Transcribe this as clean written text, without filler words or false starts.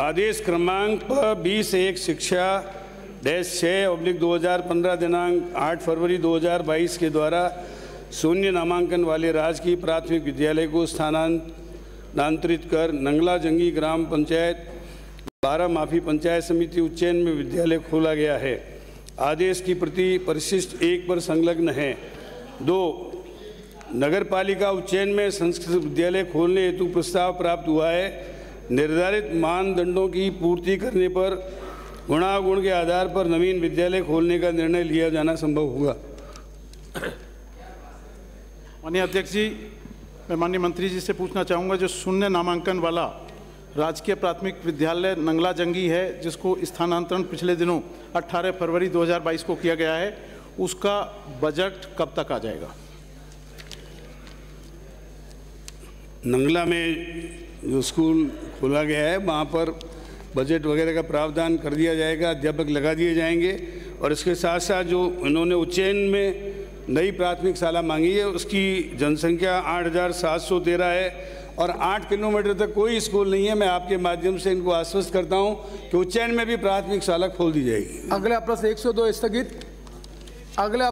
आदेश क्रमांक 20-1 शिक्षा डैश 6/2015 दिनांक 8 फरवरी 2022 के द्वारा शून्य नामांकन वाले राजकीय प्राथमिक विद्यालय को स्थानांतरित कर नंगला जंगी ग्राम पंचायत 12 माफी पंचायत समिति उच्चैन में विद्यालय खोला गया है। आदेश की प्रति परिशिष्ट 1 पर संलग्न है। 2 नगर पालिका उच्चैन में संस्कृत विद्यालय खोलने हेतु प्रस्ताव प्राप्त हुआ है। निर्धारित मानदंडों की पूर्ति करने पर गुणागुण के आधार पर नवीन विद्यालय खोलने का निर्णय लिया जाना संभव होगा। माननीय अध्यक्ष जी, मैं माननीय मंत्री जी से पूछना चाहूँगा, जो शून्य नामांकन वाला राजकीय प्राथमिक विद्यालय नंगला जंगी है, जिसको स्थानांतरण पिछले दिनों 18 फरवरी 2022 को किया गया है, उसका बजट कब तक आ जाएगा? नंगला में जो स्कूल खोला गया है वहाँ पर बजट वगैरह का प्रावधान कर दिया जाएगा, अध्यापक लगा दिए जाएंगे और इसके साथ साथ जो इन्होंने उज्जैन में नई प्राथमिक शाला मांगी है उसकी जनसंख्या 8,713 है और 8 किलोमीटर तक कोई स्कूल नहीं है। मैं आपके माध्यम से इनको आश्वस्त करता हूँ कि उज्जैन में भी प्राथमिक शाला खोल दी जाएगी। अगला प्रश्न 102 स्थगित। अगला